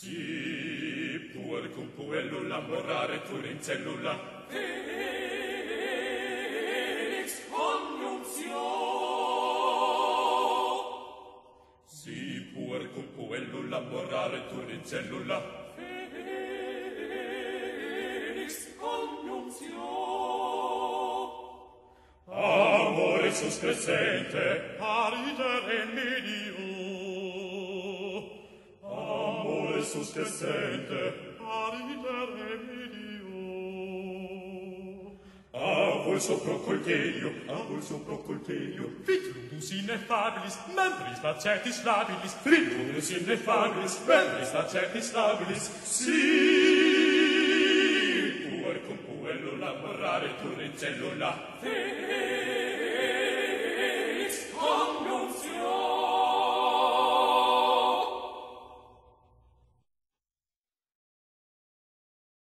Si puer cum puellula morare tu in cellula. Felix conjunzio. Si puer cum puellula morare tu in cellula. Felix conjunzio. Amore sus crescente, aridere in medio. Sus crescente, aridere medio. Avulso proculterio, avulso proculterio, vitrumus ineffabilis, membris lacertis labilis, vitrumus ineffabilis, membris lacertis labilis. Si puer cum puellula morare tu in cellula.